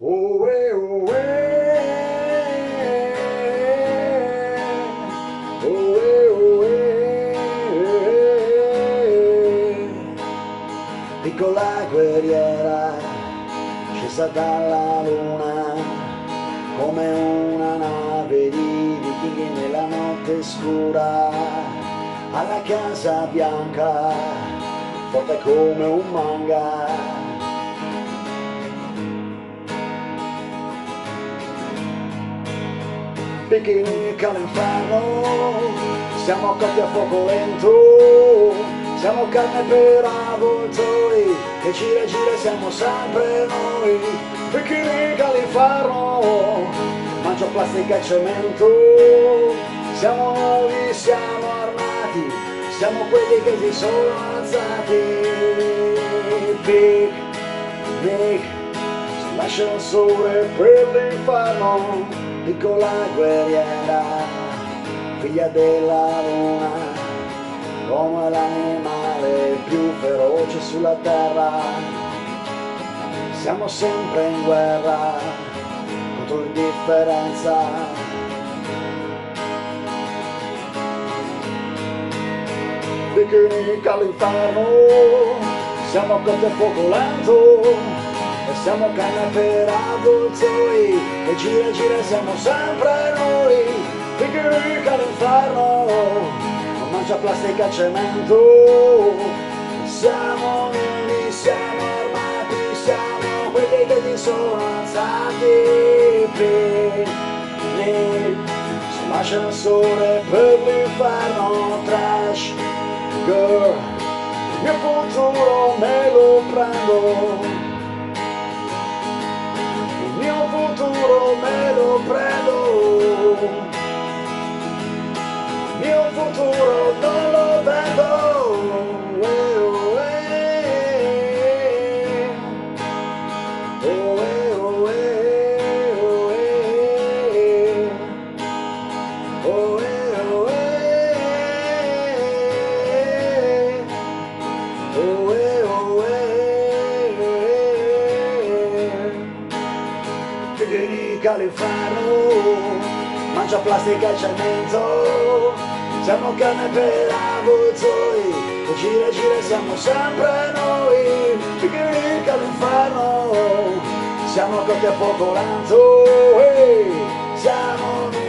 Piccola guerriera, scesa dalla luna, come una nave di vichinghi nella notte scura, alla Casa Bianca, forte come un manga. Picnic all'inferno, siamo cotti a fuoco lento, siamo carne per avvoltoi, che gira e gira siamo sempre noi. Picnic all'inferno, mangio plastica e cemento. Siamo nuovi, siamo armati, siamo quelli che si sono alzati. Picnic, si lascia un sole per l'inferno. Piccola guerriera, figlia della luna, come l'animale più feroce sulla terra, siamo sempre in guerra contro l'indifferenza. Picnic all'inferno, siamo cotti a fuoco lento, e siamo canne per avvoltoi, che gira e gira siamo sempre noi. Picnic all'inferno, mangia plastica e cemento, siamo uniti, siamo armati, siamo quelli che ti sono alzati. Picnic, si lascia il sole per l'inferno. Trash girl, il mio futuro me lo prendo, il mio futuro me lo prendo, il mio futuro non lo vedo. Picnic all'inferno, mangia plastica e cemento, siamo carne per avvoltoi, che gira e gira siamo sempre noi. Picnic all'inferno, siamo cotti a fuoco lento, siamo noi.